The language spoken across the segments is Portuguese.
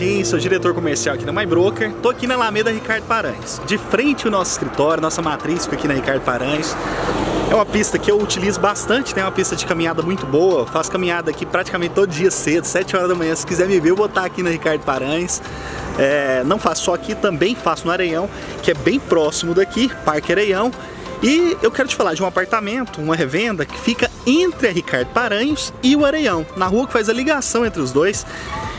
Martins, sou diretor comercial aqui da My Broker. Tô aqui na Alameda Ricardo Paranhos. De frente o nosso escritório, nossa matriz fica aqui na Ricardo Paranhos. É uma pista que eu utilizo bastante, né? É uma pista de caminhada muito boa. Eu faço caminhada aqui praticamente todo dia cedo, 7 horas da manhã. Se quiser me ver, eu vou estar aqui na Ricardo Paranhos. Não faço só aqui, também faço no Areião, que é bem próximo daqui, Parque Areião. E eu quero te falar de um apartamento, uma revenda, que fica entre a Ricardo Paranhos e o Areião, na rua que faz a ligação entre os dois.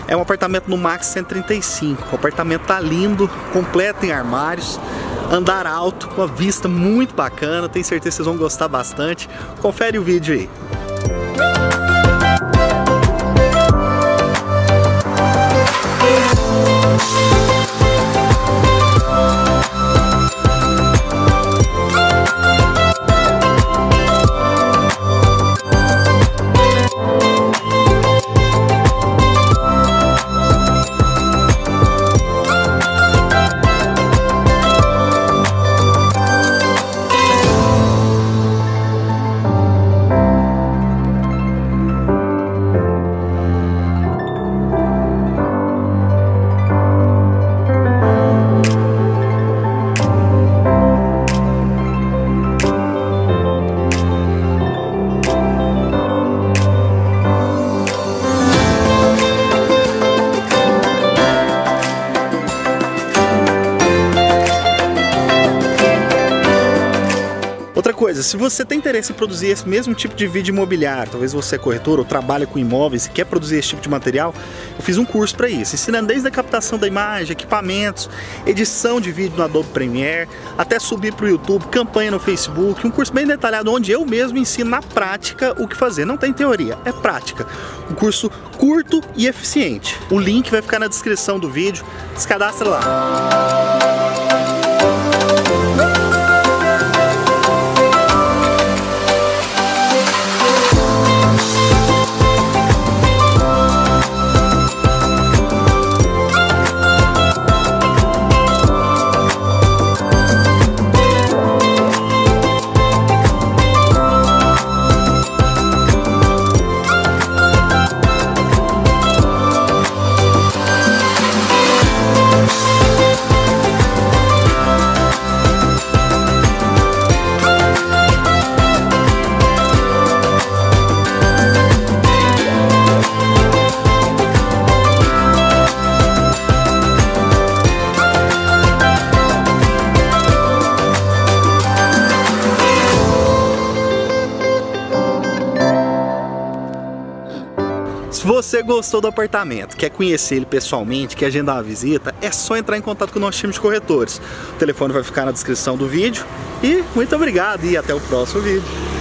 É um apartamento no Max 135, o apartamento tá lindo, completo em armários, andar alto, com uma vista muito bacana, tenho certeza que vocês vão gostar bastante. Confere o vídeo aí. Outra coisa, se você tem interesse em produzir esse mesmo tipo de vídeo imobiliário, talvez você é corretor ou trabalha com imóveis e quer produzir esse tipo de material, eu fiz um curso para isso, ensinando desde a captação da imagem, equipamentos, edição de vídeo no Adobe Premiere, até subir para o YouTube, campanha no Facebook, um curso bem detalhado onde eu mesmo ensino na prática o que fazer, não tem teoria, é prática. Um curso curto e eficiente. O link vai ficar na descrição do vídeo, se cadastra lá. Se você gostou do apartamento, quer conhecer ele pessoalmente, quer agendar uma visita, é só entrar em contato com o nosso time de corretores. O telefone vai ficar na descrição do vídeo. E muito obrigado e até o próximo vídeo.